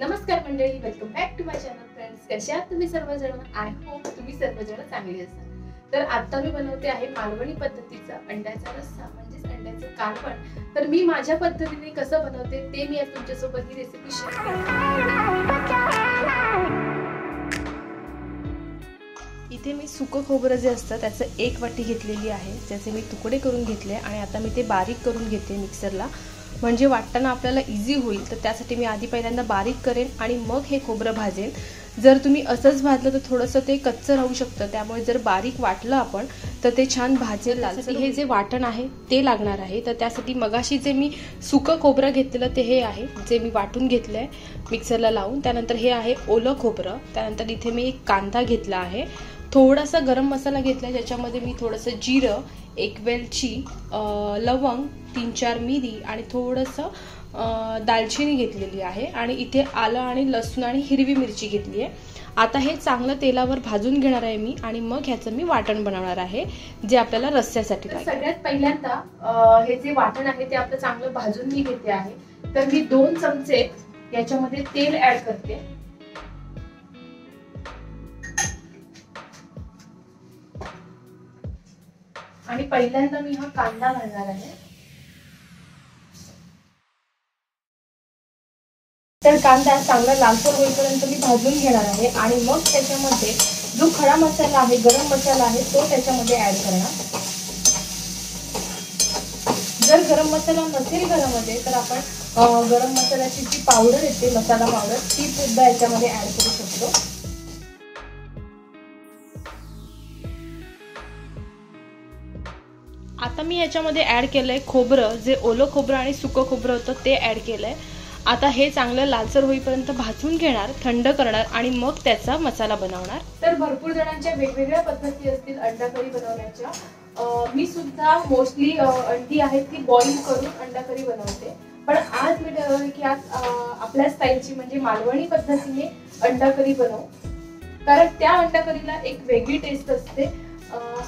नमस्कार मंडळी, welcome back to my channel friends. कसे आहात तुम्ही सर्वजण? आय होप तुम्ही सर्वजण चांगले असाल। तर आता मी बनवते आहे मालवणी पद्धतीचा अंड्याचा रस्सा, म्हणजे अंड्याचं कालवण। तर मी माझ्या पद्धतीने कसं बनवते ते मी आज तुमच्या सोबत ही रेसिपी शेअर करते। इथे मी सुकं खोबरं जे असतं त्याचं एक वाटी घेतलेली आहे, त्याचे मी तुकडे करून घेतले आणि आता मी ते बारीक करून घेते मिक्सरला, म्हणजे वाटताना आपल्याला इझी होईल। तर त्यासाठी मी आधी पहिल्यांदा बारीक करेन आणि मग हे खोबरं भाजेन। जर तुम्ही असंच भाजलं तर थोडंसं ते कच्चं राहू शकतं, त्यामुळे जर बारीक वाटलं आपण तर ते छान भाजेल लालसर। हे जे वाटण आहे ते लागणार आहे, तर त्यासाठी मगाशी जे मी सुकं खोबरं घेतलेलं ते हे आहे, जे मी वाटून घेतलं आहे मिक्सरला लावून। त्यानंतर हे आहे ओलं खोबरं। त्यानंतर इथे मी एक कांदा घेतला आहे, थोडासा गरम मसाला घेतला, ज्याच्यामध्ये मी थोडंसं जिरं, एक वेलची, लवंग, 3-4 मिरी आणि थोडंसं दालचिनी घेतलेली आहे आणि इथे आलं आणि लसूण आणि हिरवी मिरची घेतली आहे। आता हे चांगलं तेलावर भाजून घेणार आहे मी आणि मग ह्याचं मी वाटण बनवणार आहे जे आपल्याला रस्स्यासाठी लागेल। सगळ्यात पहिल्यांदा हे जे वाटण आहे ते आपलं चांगलं भाजून मी घेते आहे। तर मी 2 चमचे याच्यामध्ये तेल ॲड करते। आणि पहिल्यांदा मी हा कांदा घालणार आहे। तर कांदा चांगला लालसर होईपर्यंत मी भाजून घेणार आहे आणि मग त्याच्यामध्ये जो खडा मसाला आहे, गरम मसाला आहे, तो त्याच्यामध्ये ऍड करणार। जर गरम मसाला नसेल घरामध्ये तर आपण गरम मसाल्याची जी पावडर येते, मसाला पावडर, ती सुद्धा याच्यामध्ये ऍड करू शकतो। आता मी ह्याच्यामध्ये ॲड केलं आहे खोबरं, जे ओलं खोबरं आणि सुकं खोबरं होतं ते ॲड केलं आहे। आता हे चांगलं लालसर होईपर्यंत भाजून घेणार, थंड करणार आणि मग त्याचा मसाला बनवणार। तर भरपूर जणांच्या वेगवेगळ्या पद्धती असतील अंडाकरी बनवण्याच्या। मी सुद्धा मोस्टली अंडी आहेत ती बॉईल करून अंडाकरी बनवते, पण आज मी ठरवलं की आज आपल्या स्टाईलची म्हणजे मालवणी पद्धतीने अंडाकरी बनवू, कारण त्या अंडाकरीला एक वेगळी टेस्ट असते।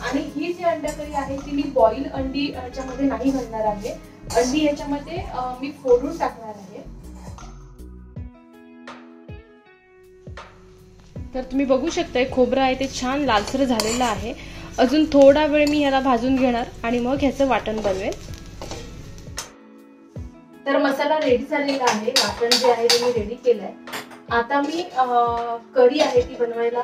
आणि ही जी अंडाकरी आहे ती मी बॉईल अंडी याच्यामध्ये नाही घालणार आहे, अंडी याच्यामध्ये मी फोडून टाकणार आहे। तर तुम्ही बघू शकताय खोबरं आहे ते छान लालसर झालेलं आहे। अजून थोडा वेळ मी ह्याला भाजून घेणार आणि मग ह्याचं वाटण बनवेल। तर मसाला रेडी झालेला आहे, वाटण जे आहे ते मी रेडी केलंय। आता मी कढी आहे ती बनवायला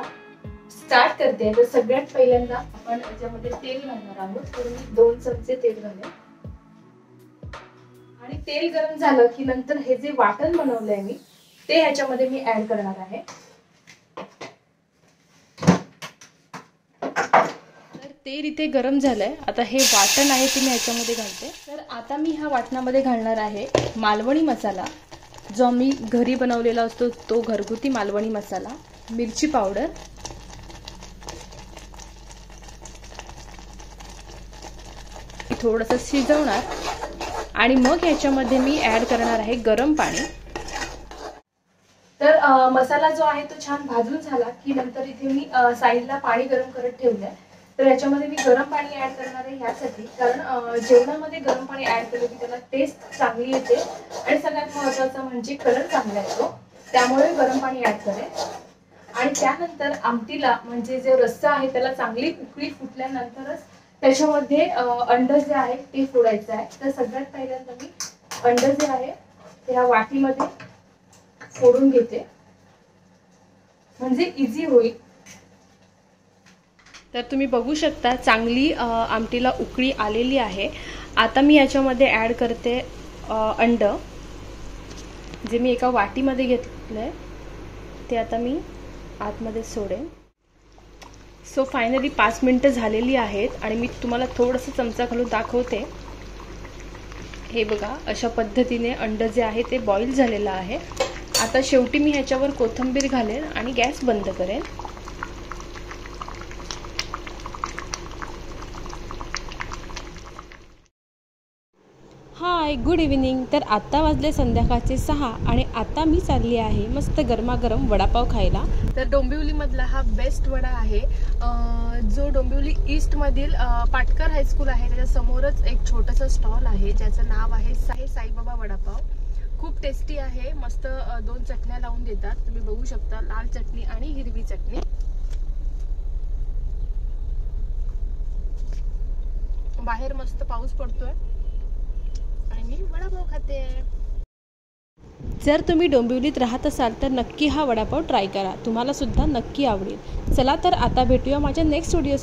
स्टार्ट करते। तर सगळ्यात पहिल्यांदा आपण याच्यामध्ये तेल घालणार आहोत, तर मी 2 चमचे तेल घाले आणि तेल गरम झालं की नंतर हे जे वाटण बनवलंय मी ते ह्याच्यामध्ये मी ऍड करणार आहे। तर तेल इथे गरम झालंय, आता हे वाटण आहे ते मी ह्याच्यामध्ये घालते। तर आता मी ह्या वाटणामध्ये घालणार आहे मालवणी मसाला, जो मी घरी बनवलेला असतो तो घरगुती मालवणी मसाला, मिरची पावडर, थोडंसं शिजवणार आणि मग याच्यामध्ये मी ऍड करणार आहे गरम पाणी। तर मसाला जो आहे तो छान भाजून झाला की नंतर इथे मी साईडला पाणी गरम करत ठेवलंय। तर याच्यामध्ये मी गरम पाणी ऍड करणार आहे ह्यासाठी, कारण जेवणामध्ये गरम पाणी ऍड केलं की त्याला टेस्ट चांगली येते आणि सगळ्यात महत्त्वाचं म्हणजे कलर चांगला येतो, त्यामुळे गरम पाणी ऍड करेल। आणि त्यानंतर आमटीला म्हणजे जे रस्सा आहे त्याला चांगली उकळी फुटल्यानंतरच त्याच्यामध्ये अंड जे आहे ते फोडायचं आहे। तर सगळ्यात पहिल्यांदा मी अंड जे आहे ते ह्या वाटीमध्ये फोडून घेते, म्हणजे इझी होईल। तर तुम्ही बघू शकता चांगली आमटीला उकळी आलेली आहे। आता मी याच्यामध्ये ॲड करते अंड, जे मी एका वाटीमध्ये घेतलं आहे ते आता मी आतमध्ये सोडेन। सो फायनली 5 मिनटं झालेली आहेत आणि मी तुम्हाला थोडंसं चमचा घालून दाखवते। हे बघा, अशा पद्धतीने अंड जे आहे ते बॉईल झालेलं आहे। आता शेवटी मी ह्याच्यावर कोथिंबीर घालेन आणि गॅस बंद करेन। Hi, good evening. तर आत्ता वाजले संध्याकाळचे 6 आणि आता मी चालली आहे मस्त गरमागरम वडापाव खायला। तर डोंबिवलीमधला हा बेस्ट वडा आहे, जो डोंबिवली ईस्टमधील पाटकर हायस्कूल आहे त्याच्यासमोरच एक छोटंसं स्टॉल आहे, ज्याचं नाव आहे साईबाबा वडापाव। खूप टेस्टी आहे. मस्त दोन चटण्या लावून देतात, तुम्ही बघू शकता, लाल चटणी आणि हिरवी चटणी. बाहेर मस्त पाऊस पडतोय आणि मी वडापाव खाते. जर तुम्ही डोंबिवलीत राहत असाल तर नक्की हा वडापाव ट्राय करा, तुम्हाला सुद्धा नक्की आवडेल. चला तर आता भेटूया माझ्या नेक्स्ट व्हिडिओ.